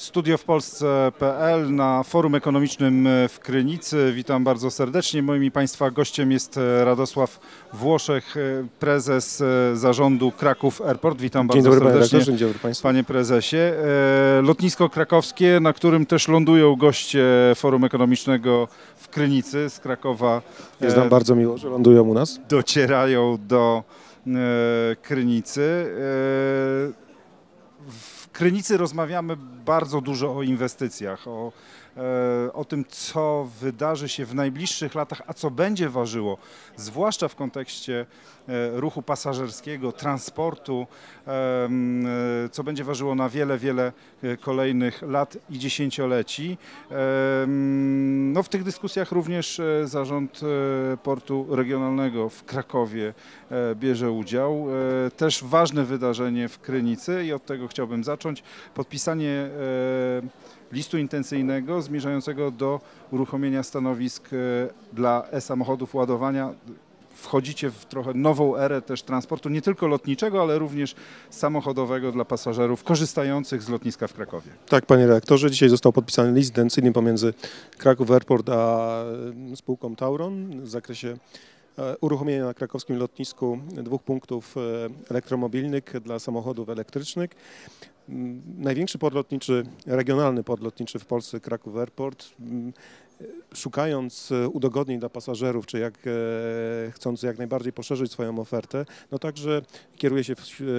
Studio wPolsce.pl na Forum Ekonomicznym w Krynicy. Witam bardzo serdecznie. Moim i Państwa gościem jest Radosław Włoszech, prezes zarządu Kraków Airport. Witam bardzo serdecznie. Dzień dobry Państwu. Panie prezesie. Lotnisko krakowskie, na którym też lądują goście Forum Ekonomicznego w Krynicy z Krakowa. Jest nam bardzo miło, że lądują u nas. Docierają do Krynicy. W Krynicy rozmawiamy bardzo dużo o inwestycjach, o tym, co wydarzy się w najbliższych latach, a co będzie ważyło, zwłaszcza w kontekście ruchu pasażerskiego, transportu, co będzie ważyło na wiele, wiele kolejnych lat i dziesięcioleci. No, w tych dyskusjach również Zarząd Portu Regionalnego w Krakowie bierze udział. Też ważne wydarzenie w Krynicy i od tego chciałbym zacząć. Podpisanie listu intencyjnego zmierzającego do uruchomienia stanowisk dla e-samochodów ładowania. Wchodzicie w trochę nową erę też transportu, nie tylko lotniczego, ale również samochodowego dla pasażerów korzystających z lotniska w Krakowie. Tak, panie redaktorze, dzisiaj został podpisany list intencyjny pomiędzy Kraków Airport a spółką Tauron w zakresie uruchomienia na krakowskim lotnisku 2 punktów elektromobilnych dla samochodów elektrycznych. Największy port lotniczy, regionalny port lotniczy w Polsce, Kraków Airport, szukając udogodnień dla pasażerów, czy chcąc jak najbardziej poszerzyć swoją ofertę, no także kieruje się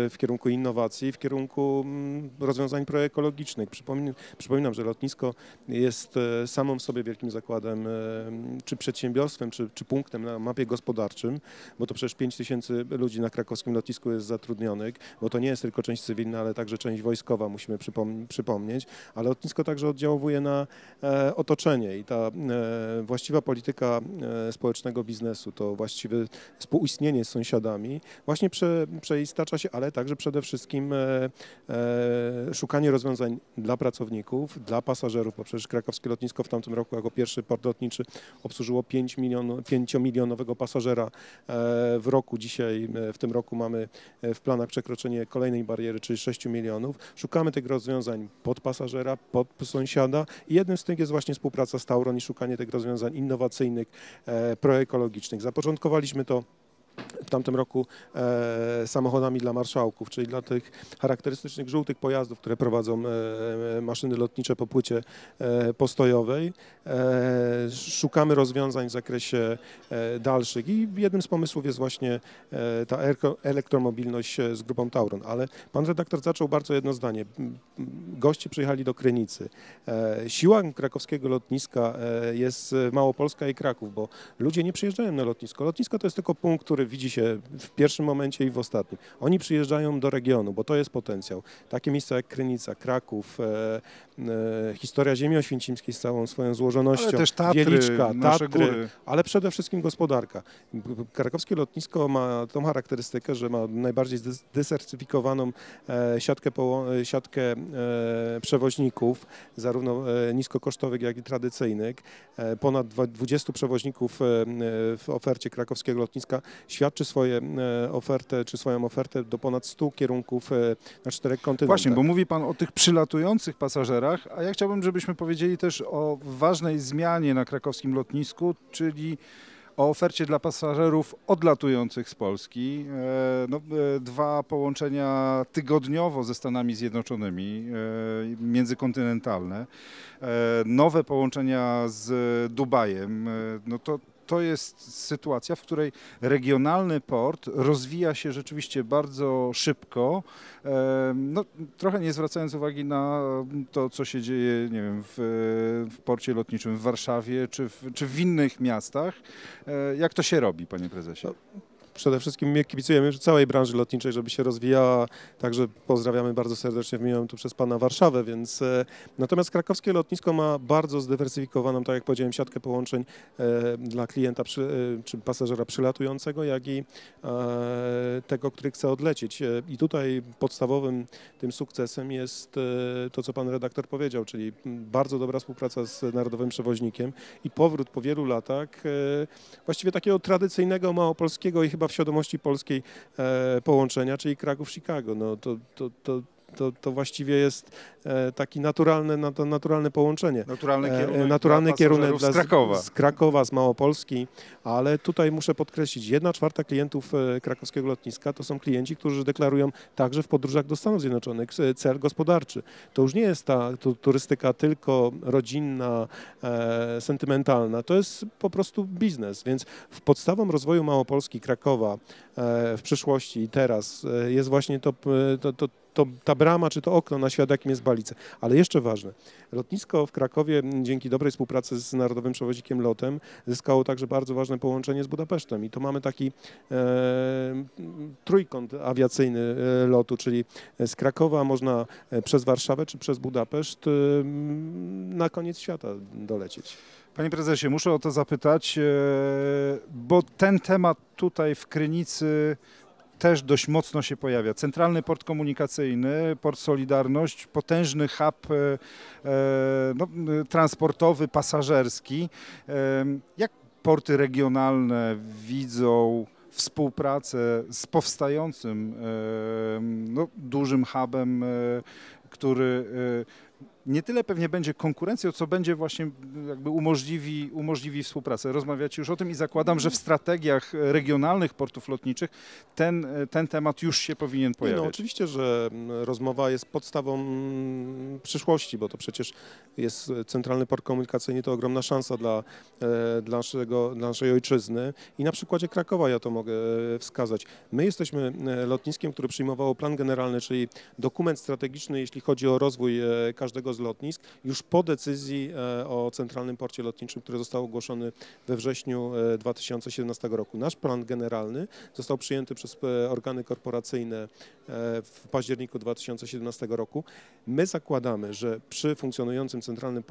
w kierunku innowacji, w kierunku rozwiązań proekologicznych. Przypominam, że lotnisko jest samą w sobie wielkim zakładem, czy przedsiębiorstwem, czy punktem na mapie gospodarczym, bo to przecież 5000 ludzi na krakowskim lotnisku jest zatrudnionych, bo to nie jest tylko część cywilna, ale także część wojskowa, musimy przypomnieć, ale lotnisko także oddziałuje na otoczenie i ta właściwa polityka społecznego biznesu, to właściwe współistnienie z sąsiadami właśnie przeistacza się, ale także przede wszystkim szukanie rozwiązań dla pracowników, dla pasażerów, bo przecież krakowskie lotnisko w tamtym roku jako pierwszy port lotniczy obsłużyło 5-milionowego pasażera w roku. Dzisiaj w tym roku mamy w planach przekroczenie kolejnej bariery, czyli 6 milionów. Szukamy tych rozwiązań pod pasażera, pod sąsiada i jednym z tych jest właśnie współpraca z Tauron i szukanie tych rozwiązań innowacyjnych, proekologicznych. Zapoczątkowaliśmy to w tamtym roku samochodami dla marszałków, czyli dla tych charakterystycznych żółtych pojazdów, które prowadzą maszyny lotnicze po płycie postojowej. Szukamy rozwiązań w zakresie dalszych i jednym z pomysłów jest właśnie ta elektromobilność z grupą Tauron. Ale pan redaktor zaczął bardzo jedno zdanie. Goście przyjechali do Krynicy. Siła krakowskiego lotniska jest Małopolska i Kraków, bo ludzie nie przyjeżdżają na lotnisko. Lotnisko to jest tylko punkt, który widzi się w pierwszym momencie i w ostatnim. Oni przyjeżdżają do regionu, bo to jest potencjał. Takie miejsca jak Krynica, Kraków, historia ziemi oświęcimskiej z całą swoją złożonością, ale też Tatry, Wieliczka, Tatry, ale przede wszystkim gospodarka. Krakowskie lotnisko ma tą charakterystykę, że ma najbardziej zdywersyfikowaną siatkę przewoźników, zarówno niskokosztowych, jak i tradycyjnych. Ponad 20 przewoźników w ofercie krakowskiego lotniska świadczy swoją ofertę do ponad 100 kierunków na 4 kontynentach. Właśnie, bo mówi pan o tych przylatujących pasażerach, a ja chciałbym, żebyśmy powiedzieli też o ważnej zmianie na krakowskim lotnisku, czyli o ofercie dla pasażerów odlatujących z Polski. No, 2 połączenia tygodniowo ze Stanami Zjednoczonymi, międzykontynentalne, nowe połączenia z Dubajem. No to jest sytuacja, w której regionalny port rozwija się rzeczywiście bardzo szybko, no, trochę nie zwracając uwagi na to, co się dzieje, nie wiem, w porcie lotniczym w Warszawie czy w innych miastach. Jak to się robi, panie prezesie? Przede wszystkim my kibicujemy całej branży lotniczej, żeby się rozwijała, także pozdrawiamy bardzo serdecznie, wymieniam tu przez pana Warszawę, więc natomiast krakowskie lotnisko ma bardzo zdywersyfikowaną, tak jak powiedziałem, siatkę połączeń dla klienta czy pasażera przylatującego, jak i tego, który chce odlecieć. I tutaj podstawowym tym sukcesem jest to, co pan redaktor powiedział, czyli bardzo dobra współpraca z narodowym przewoźnikiem i powrót po wielu latach właściwie takiego tradycyjnego małopolskiego i chyba w świadomości polskiej połączenia, czyli Kraków-Chicago. No, to to właściwie jest taki naturalne połączenie. Naturalny kierunek dla z Krakowa, z Małopolski, ale tutaj muszę podkreślić, 1/4 klientów krakowskiego lotniska to są klienci, którzy deklarują także w podróżach do Stanów Zjednoczonych cel gospodarczy. To już nie jest ta turystyka tylko rodzinna, sentymentalna, to jest po prostu biznes, więc podstawą rozwoju Małopolski, Krakowa w przyszłości i teraz jest właśnie ta brama czy to okno na świat, jakim jest Balice. Ale jeszcze ważne, lotnisko w Krakowie dzięki dobrej współpracy z narodowym przewoźnikiem Lotem zyskało także bardzo ważne połączenie z Budapesztem i to mamy taki trójkąt awiacyjny Lotu, czyli z Krakowa można przez Warszawę czy przez Budapeszt na koniec świata dolecieć. Panie prezesie, muszę o to zapytać, bo ten temat tutaj w Krynicy też dość mocno się pojawia. Centralny Port Komunikacyjny, Port Solidarność, potężny hub transportowy, pasażerski. Jak porty regionalne widzą współpracę z powstającym dużym hubem, który nie tyle pewnie będzie konkurencją, co będzie właśnie jakby umożliwi współpracę. Rozmawiacie już o tym i zakładam, że w strategiach regionalnych portów lotniczych ten temat już się powinien pojawiać. No, oczywiście, że rozmowa jest podstawą przyszłości, bo to przecież jest Centralny Port Komunikacyjny, to ogromna szansa dla naszej ojczyzny i na przykładzie Krakowa ja to mogę wskazać. My jesteśmy lotniskiem, które przyjmowało plan generalny, czyli dokument strategiczny, jeśli chodzi o rozwój każdego z lotnisk już po decyzji o Centralnym Porcie Lotniczym, który został ogłoszony we wrześniu 2017 roku. Nasz plan generalny został przyjęty przez organy korporacyjne w październiku 2017 roku. My zakładamy, że przy funkcjonującym Centralnym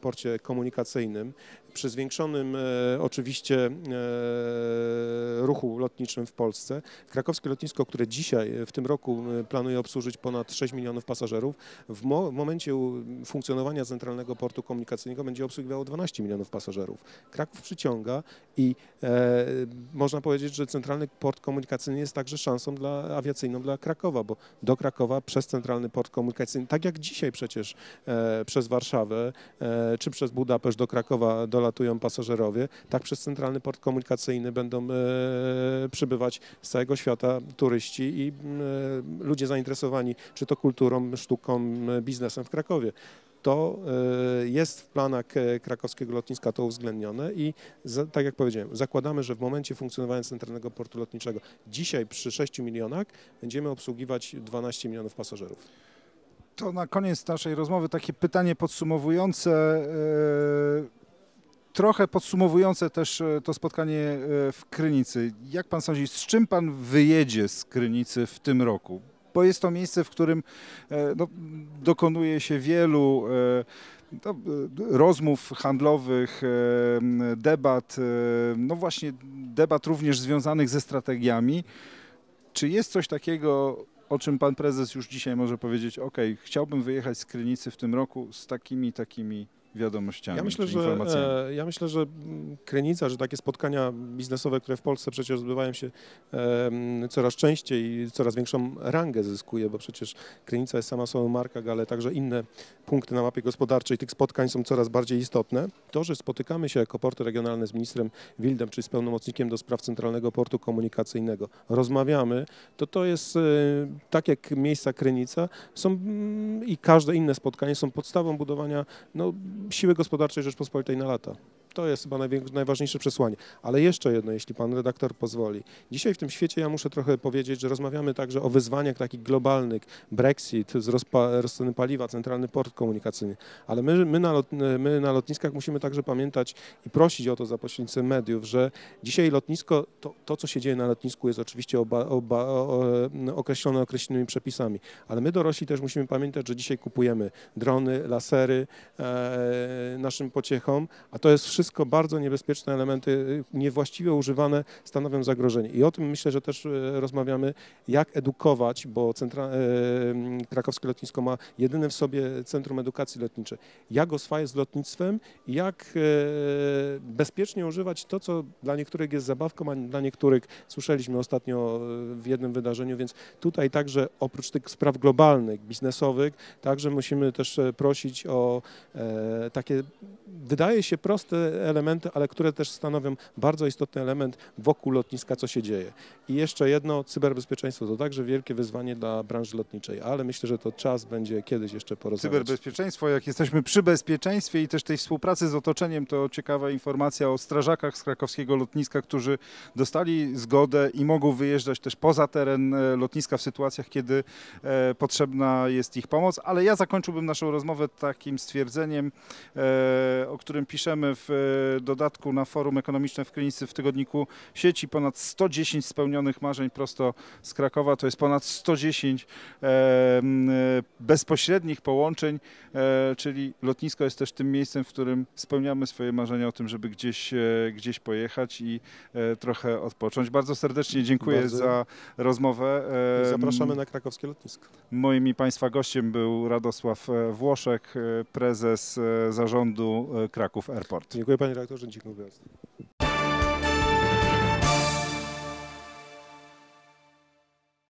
Porcie Komunikacyjnym, przy zwiększonym oczywiście ruchu lotniczym w Polsce, krakowskie lotnisko, które dzisiaj w tym roku planuje obsłużyć ponad 6 milionów pasażerów, w momencie funkcjonowania Centralnego Portu Komunikacyjnego będzie obsługiwało 12 milionów pasażerów. Kraków przyciąga i można powiedzieć, że Centralny Port Komunikacyjny jest także szansą awiacyjną dla Krakowa, bo do Krakowa przez Centralny Port Komunikacyjny, tak jak dzisiaj przecież przez Warszawę czy przez Budapeszt do Krakowa dolatują pasażerowie, tak przez Centralny Port Komunikacyjny będą przybywać z całego świata turyści i ludzie zainteresowani czy to kulturą, sztuką, biznesem w Krakowie. To jest w planach krakowskiego lotniska to uwzględnione i tak jak powiedziałem, zakładamy, że w momencie funkcjonowania Centralnego Portu Lotniczego dzisiaj przy 6 milionach będziemy obsługiwać 12 milionów pasażerów. To na koniec naszej rozmowy takie pytanie podsumowujące. Trochę podsumowujące też to spotkanie w Krynicy. Jak pan sądzi, z czym pan wyjedzie z Krynicy w tym roku? Bo jest to miejsce, w którym dokonuje się wielu rozmów handlowych, debat, no właśnie debat również związanych ze strategiami. Czy jest coś takiego, o czym pan prezes już dzisiaj może powiedzieć, ok, chciałbym wyjechać z Krynicy w tym roku z takimi wiadomościami, ja myślę, że Krynica, że takie spotkania biznesowe, które w Polsce przecież odbywają się coraz częściej i coraz większą rangę zyskuje, bo przecież Krynica jest sama sobą marka, ale także inne punkty na mapie gospodarczej tych spotkań są coraz bardziej istotne. To, że spotykamy się jako porty regionalne z ministrem Wildem, czyli z pełnomocnikiem do spraw Centralnego Portu Komunikacyjnego, rozmawiamy, to jest, tak jak miejsca Krynica są i każde inne spotkanie są podstawą budowania siły gospodarczej Rzeczpospolitej na lata. To jest chyba najważniejsze przesłanie. Ale jeszcze jedno, jeśli pan redaktor pozwoli. Dzisiaj w tym świecie ja muszę trochę powiedzieć, że rozmawiamy także o wyzwaniach takich globalnych. Brexit, wzrost ceny paliwa, Centralny Port Komunikacyjny. Ale my na lotniskach musimy także pamiętać i prosić o to za pośrednictwem mediów, że dzisiaj lotnisko, to co się dzieje na lotnisku jest oczywiście określone określonymi przepisami. Ale my dorośli też musimy pamiętać, że dzisiaj kupujemy drony, lasery naszym pociechom, a to jest wszystko wszystko bardzo niebezpieczne elementy, niewłaściwie używane, stanowią zagrożenie. I o tym myślę, że też rozmawiamy, jak edukować, bo krakowskie lotnisko ma jedyne w sobie Centrum Edukacji Lotniczej. Jak oswajać z lotnictwem, jak bezpiecznie używać to, co dla niektórych jest zabawką, a dla niektórych słyszeliśmy ostatnio w jednym wydarzeniu, więc tutaj także oprócz tych spraw globalnych, biznesowych, także musimy też prosić o takie, wydaje się, proste elementy, ale które też stanowią bardzo istotny element wokół lotniska, co się dzieje. I jeszcze jedno, cyberbezpieczeństwo to także wielkie wyzwanie dla branży lotniczej, ale myślę, że to czas będzie kiedyś jeszcze porozmawiać. Cyberbezpieczeństwo, jak jesteśmy przy bezpieczeństwie i też tej współpracy z otoczeniem, to ciekawa informacja o strażakach z krakowskiego lotniska, którzy dostali zgodę i mogą wyjeżdżać też poza teren lotniska w sytuacjach, kiedy potrzebna jest ich pomoc, ale ja zakończyłbym naszą rozmowę takim stwierdzeniem, o którym piszemy w dodatku na Forum Ekonomiczne w Krynicy w tygodniku sieci. Ponad 110 spełnionych marzeń prosto z Krakowa, to jest ponad 110 bezpośrednich połączeń, czyli lotnisko jest też tym miejscem, w którym spełniamy swoje marzenia o tym, żeby gdzieś pojechać i trochę odpocząć. Bardzo serdecznie dziękuję za rozmowę. Zapraszamy na krakowskie lotnisko. Moim i Państwa gościem był Radosław Włoszech, prezes zarządu Kraków Airport. Dziękuję, panie redaktorze. Dziękuję.